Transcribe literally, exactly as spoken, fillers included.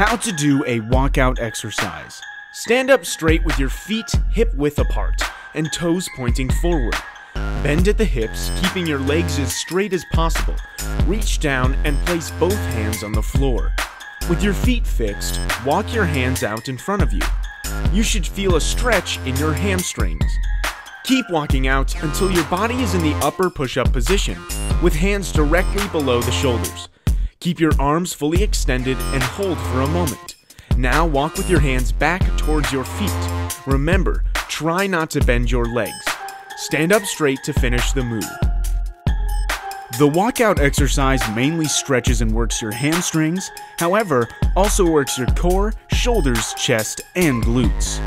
How to do a walkout exercise. Stand up straight with your feet hip width apart and toes pointing forward. Bend at the hips, keeping your legs as straight as possible. Reach down and place both hands on the floor. With your feet fixed, walk your hands out in front of you. You should feel a stretch in your hamstrings. Keep walking out until your body is in the upper push-up position, with hands directly below the shoulders. Keep your arms fully extended and hold for a moment. Now walk with your hands back towards your feet. Remember, try not to bend your legs. Stand up straight to finish the move. The walkout exercise mainly stretches and works your hamstrings, however, also works your core, shoulders, chest, and glutes.